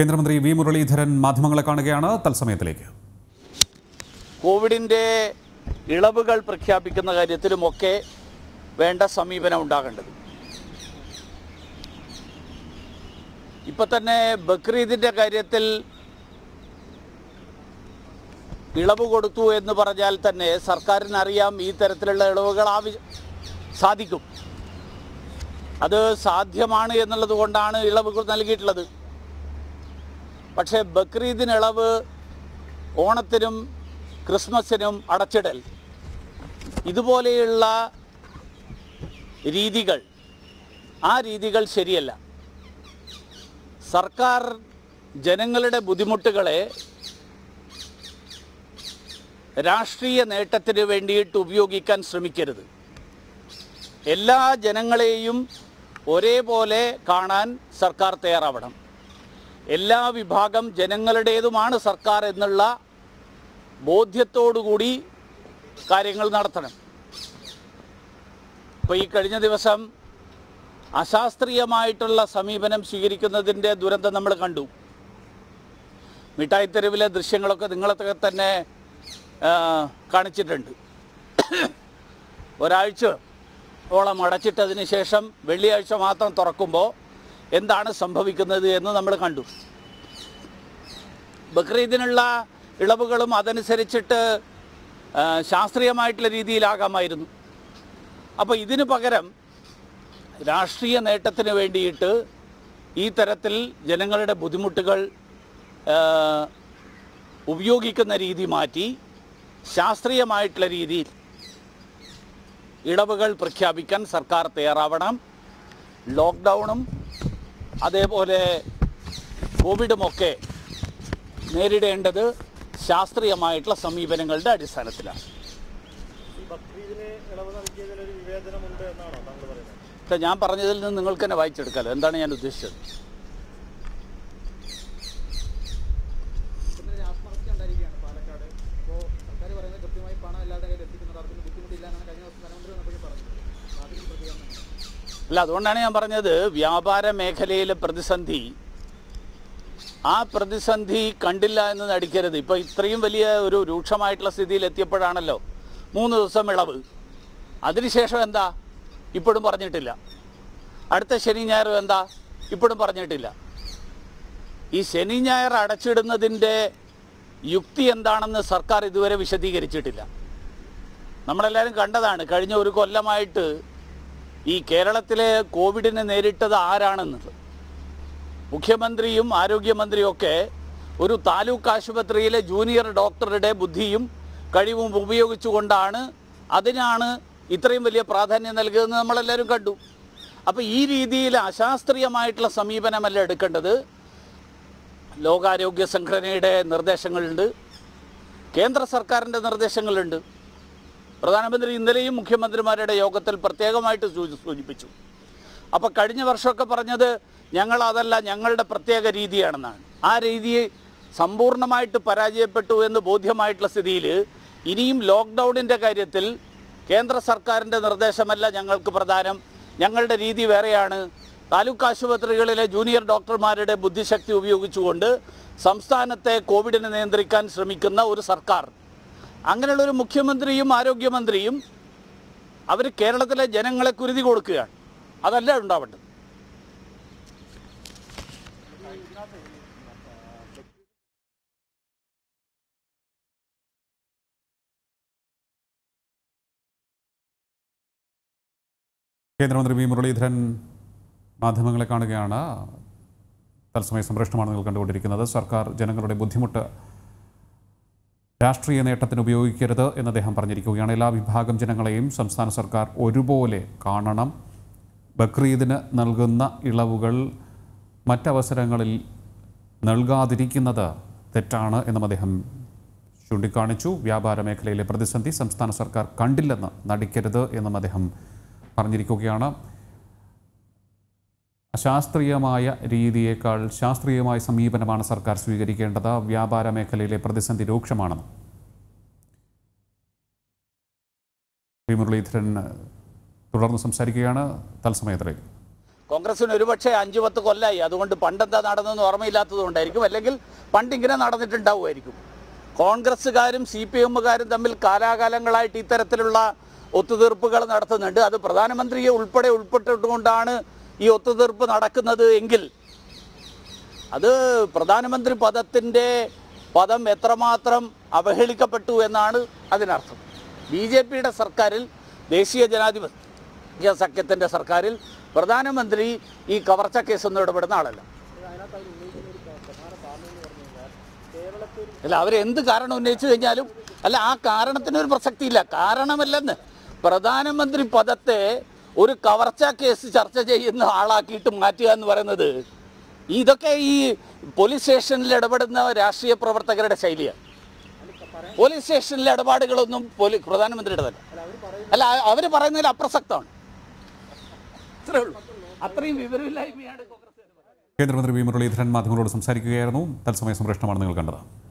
കേന്ദ്രമന്ത്രി വി മുരളീധരൻ മാധ്യമങ്ങളെ കാണുകയാണ്. തത്സമയത്തിലേക്ക് കോവിഡിൻ്റെ ഇളവുകൾ പ്രഖ്യാപിക്കുന്ന കാര്യത്തിലുമൊക്കെ വേണ്ട സമീപനം ഉണ്ടാകേണ്ടത്. ഇപ്പം തന്നെ ബക്രീദിൻ്റെ കാര്യത്തിൽ ഇളവ് കൊടുത്തു എന്ന് പറഞ്ഞാൽ തന്നെ സർക്കാരിനറിയാം ഈ തരത്തിലുള്ള ഇളവുകൾ സാധിക്കും, അത് സാധ്യമാണ് എന്നുള്ളത് കൊണ്ടാണ് ഇളവ് നൽകിയിട്ടുള്ളത്. പക്ഷേ ബക്രീദിന് ഇളവ്, ഓണത്തിനും ക്രിസ്മസിനും അടച്ചിടൽ, ഇതുപോലെയുള്ള രീതികൾ ശരിയല്ല. സർക്കാർ ജനങ്ങളുടെ ബുദ്ധിമുട്ടുകളെ രാഷ്ട്രീയ നേട്ടത്തിന് വേണ്ടിയിട്ട് ഉപയോഗിക്കാൻ ശ്രമിക്കരുത്. എല്ലാ ജനങ്ങളെയും ഒരേപോലെ കാണാൻ സർക്കാർ തയ്യാറാവണം. എല്ലാ വിഭാഗം ജനങ്ങളുടേതുമാണ് സർക്കാർ എന്നുള്ള ബോധ്യത്തോടുകൂടി കാര്യങ്ങൾ നടത്തണം. ഇപ്പോൾ ഈ കഴിഞ്ഞ ദിവസം അശാസ്ത്രീയമായിട്ടുള്ള സമീപനം സ്വീകരിക്കുന്നതിൻ്റെ ദുരന്തം നമ്മൾ കണ്ടു. മിഠായിത്തെരുവിലെ ദൃശ്യങ്ങളൊക്കെ നിങ്ങളൊക്കെ തന്നെ കാണിച്ചിട്ടുണ്ട്. ഒരാഴ്ചയോളം അടച്ചിട്ടതിന് ശേഷം വെള്ളിയാഴ്ച മാത്രം തുറക്കുമ്പോൾ എന്താണ് സംഭവിക്കുന്നത് എന്ന് നമ്മൾ കണ്ടു. ബക്രീദിനുള്ള ഇളവുകളും അതനുസരിച്ചിട്ട് ശാസ്ത്രീയമായിട്ടുള്ള രീതിയിലാകാമായിരുന്നു. അപ്പോൾ ഇതിനു പകരം രാഷ്ട്രീയ നേട്ടത്തിന് വേണ്ടിയിട്ട് ഈ തരത്തിൽ ജനങ്ങളുടെ ബുദ്ധിമുട്ടുകൾ ഉപയോഗിക്കുന്ന രീതി മാറ്റി ശാസ്ത്രീയമായിട്ടുള്ള രീതിയിൽ ഇളവുകൾ പ്രഖ്യാപിക്കാൻ സർക്കാർ തയ്യാറാവണം. ലോക്ക്ഡൗണും അതേപോലെ കോവിഡുമൊക്കെ നേരിടേണ്ടത് ശാസ്ത്രീയമായിട്ടുള്ള സമീപനങ്ങളുടെ അടിസ്ഥാനത്തിലാണ്. ഞാൻ പറഞ്ഞതിൽ നിന്ന് നിങ്ങൾക്ക് തന്നെ വായിച്ചെടുക്കാമല്ലോ എന്താണ് ഞാൻ ഉദ്ദേശിച്ചത്. അല്ല, അതുകൊണ്ടാണ് ഞാൻ പറഞ്ഞത് വ്യാപാര മേഖലയിലെ പ്രതിസന്ധി, ആ പ്രതിസന്ധി കണ്ടില്ല എന്ന് നടിക്കരുത്. ഇപ്പോൾ ഇത്രയും വലിയ ഒരു രൂക്ഷമായിട്ടുള്ള സ്ഥിതിയിൽ എത്തിയപ്പോഴാണല്ലോ 3 ദിവസം ഇളവ്. അതിനുശേഷം എന്താ, ഇപ്പോഴും പറഞ്ഞിട്ടില്ല. അടുത്ത ശനി ഞായർ എന്താ, ഇപ്പോഴും പറഞ്ഞിട്ടില്ല. ഈ ശനി ഞായർ അടച്ചിടുന്നതിൻ്റെ യുക്തി എന്താണെന്ന് സർക്കാർ ഇതുവരെ വിശദീകരിച്ചിട്ടില്ല. നമ്മളെല്ലാവരും കണ്ടതാണ് കഴിഞ്ഞ ഒരു കൊല്ലമായിട്ട് ഈ കേരളത്തിലെ കോവിഡിനെ നേരിട്ടത് ആരാണെന്നുള്ളത്. മുഖ്യമന്ത്രിയും ആരോഗ്യമന്ത്രിയൊക്കെ ഒരു താലൂക്ക് ആശുപത്രിയിലെ ജൂനിയർ ഡോക്ടറുടെ ബുദ്ധിയും കഴിവും ഉപയോഗിച്ചുകൊണ്ടാണ് അതിനാണ് ഇത്രയും വലിയ പ്രാധാന്യം നൽകുന്നത് നമ്മളെല്ലാവരും കണ്ടു. അപ്പോൾ ഈ രീതിയിൽ അശാസ്ത്രീയമായിട്ടുള്ള സമീപനമല്ല എടുക്കേണ്ടത്. ലോകാരോഗ്യ സംഘടനയുടെ നിർദ്ദേശങ്ങളുണ്ട്, കേന്ദ്ര സർക്കാരിൻ്റെ നിർദ്ദേശങ്ങളുണ്ട്. പ്രധാനമന്ത്രി ഇന്നലെയും മുഖ്യമന്ത്രിമാരുടെ യോഗത്തിൽ പ്രത്യേകമായിട്ട് സൂചിപ്പിച്ചു. അപ്പോൾ കഴിഞ്ഞ വർഷമൊക്കെ പറഞ്ഞത് ഞങ്ങളതല്ല, ഞങ്ങളുടെ പ്രത്യേക രീതിയാണെന്നാണ്. ആ രീതിയെ സമ്പൂർണ്ണമായിട്ട് പരാജയപ്പെട്ടു എന്ന് ബോധ്യമായിട്ടുള്ള സ്ഥിതിയിൽ ഇനിയും ലോക്ക്ഡൗണിൻ്റെ കാര്യത്തിൽ കേന്ദ്ര സർക്കാരിൻ്റെ നിർദ്ദേശമല്ല ഞങ്ങൾക്ക് പ്രധാനം, ഞങ്ങളുടെ രീതി വേറെയാണ്. താലൂക്ക് ആശുപത്രികളിലെ ജൂനിയർ ഡോക്ടർമാരുടെ ബുദ്ധിശക്തി ഉപയോഗിച്ചുകൊണ്ട് സംസ്ഥാനത്തെ കോവിഡിനെ നിയന്ത്രിക്കാൻ ശ്രമിക്കുന്ന ഒരു സർക്കാർ, അങ്ങനെയുള്ളൊരു മുഖ്യമന്ത്രിയും ആരോഗ്യമന്ത്രിയും അവർ കേരളത്തിലെ ജനങ്ങളെ കുരുതി കൊടുക്കുകയാണ്. അതല്ല ഉണ്ടാവേണ്ടത്. കേന്ദ്രമന്ത്രി വി മുരളീധരൻ മാധ്യമങ്ങളെ കാണുകയാണ്. തത്സമയ സംപ്രേഷണമാണ് നിങ്ങൾ കണ്ടുകൊണ്ടിരിക്കുന്നത്. സർക്കാർ ജനങ്ങളുടെ ബുദ്ധിമുട്ട് രാഷ്ട്രീയ നേട്ടത്തിന് ഉപയോഗിക്കരുത് എന്ന് അദ്ദേഹം പറഞ്ഞിരിക്കുകയാണ്. എല്ലാ വിഭാഗം ജനങ്ങളെയും സംസ്ഥാന സർക്കാർ ഒരുപോലെ കാണണം. ബക്രീദിന് നൽകുന്ന ഇളവുകൾ മറ്റവസരങ്ങളിൽ നൽകാതിരിക്കുന്നത് തെറ്റാണ് എന്നും അദ്ദേഹം ചൂണ്ടിക്കാണിച്ചു. വ്യാപാര മേഖലയിലെ പ്രതിസന്ധി സംസ്ഥാന സർക്കാർ കണ്ടില്ലെന്ന് നടിക്കരുത് എന്നും അദ്ദേഹം പറഞ്ഞിരിക്കുകയാണ്. അശാസ്ത്രീയമായ രീതിയേക്കാൾ ശാസ്ത്രീയമായ സമീപനമാണ് സർക്കാർ സ്വീകരിക്കേണ്ടത്. വ്യാപാര മേഖലയിലെ പ്രതിസന്ധി രൂക്ഷമാണെന്ന് വി മുരളീധരൻ തുടർന്ന് സംസാരിക്കുകയാണ്. തത്സമയത്തിലേക്ക് Congress in Rivache and Jivata Kolai, the one to Pandata Nadan or Milatu Dariku, Pantingan and Dawariku. Congress Garim, CPM Garim, the Milkara Galangalai, Titaratrilla, Utturpugal and the Pradhanamantri, Ulputta, Yoturpa Nadakana, the Engil. Other Pradhanamantri Padatinde, Padam Etramatram, Abahelikapatu and Adanartham. BJP Sarkaril, Desia Janadibus. Sakatenda Sarkaril, Pradana Mandri, E. Kavarcha case on the Bernala. Laver in the Karano nature, Yalu, Allah Karanathan Persatila, Karana Melana, Pradana Mandri Padate, Uri Kavarcha case, Charchaja in the Alaki to Mati and Varanade. Either K police station led about now, Rasia Provertagra Salia. Police station led about no Pradana Mandri. Allah, every parana upper sector. കേന്ദ്രമന്ത്രി V Muraleedharan മാധ്യമങ്ങളോട് സംസാരിക്കുകയായിരുന്നു. തത്സമയ സംപ്രേഷണമാണ് നിങ്ങൾ കണ്ടത്.